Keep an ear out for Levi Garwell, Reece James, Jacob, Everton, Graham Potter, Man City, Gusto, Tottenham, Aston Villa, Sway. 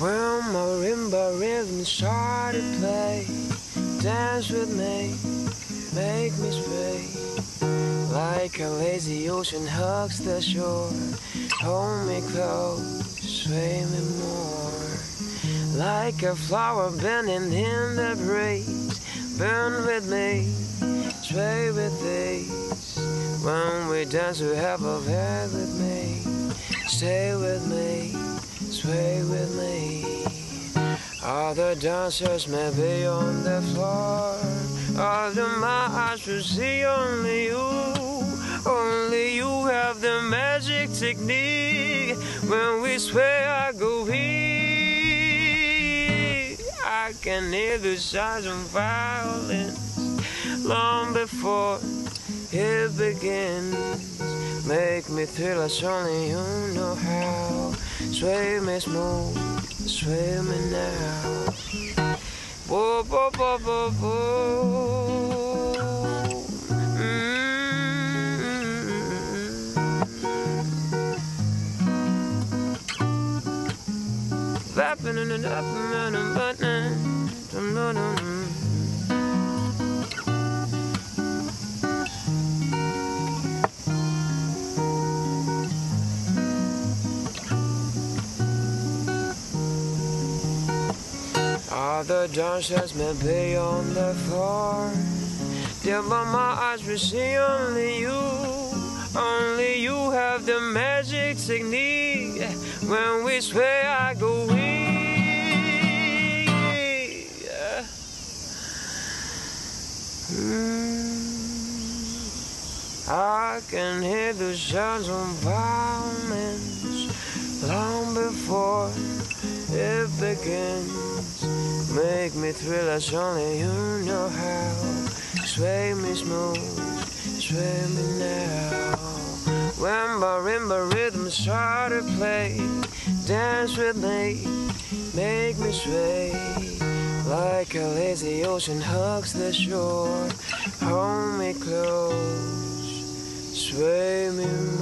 When marimba rhythms start to play, dance with me, make me sway. Like a lazy ocean hugs the shore, hold me close, sway me more. Like a flower bending in the breeze, burn with me, sway with these. When we dance we have a head with me, stay with me, sway with me. Other dancers may be on the floor, other my eyes will see only you. Only you have the magic technique. When we sway I go weak. I can hear the sounds of violins long before it begins. Make me thrill as only you know how. Sway me smooth, sway me now. Whoa, whoa, whoa, whoa, whoa. Vapping and vapping and vapping. Other dancers may be on the floor, there by my eyes we see only you. Only you have the magic technique. When we sway I go weak. I can hear the sounds of violins long before it begins. Make me thrill as only you know how. Sway me smooth, sway me now. When marimba rhythms start to play, dance with me, make me sway. Like a lazy ocean hugs the shore, hold me close, sway me.